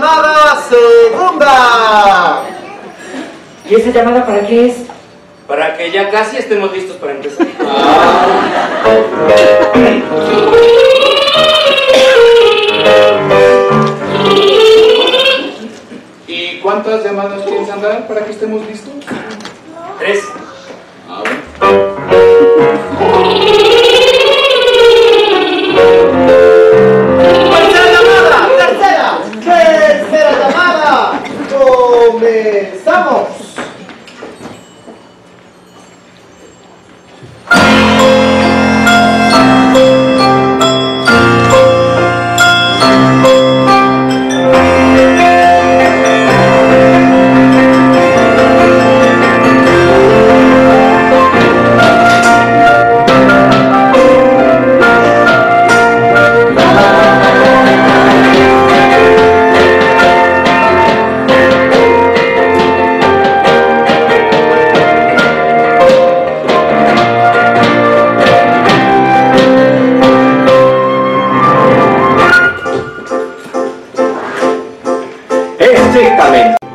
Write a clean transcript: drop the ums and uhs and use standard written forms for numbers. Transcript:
llamada segunda. ¿Y esa llamada para qué es? Para que ya casi estemos listos para empezar. ¿Y cuántas llamadas piensan dar para que estemos listos? 3. A ver. ¡Comenzamos! Exactamente.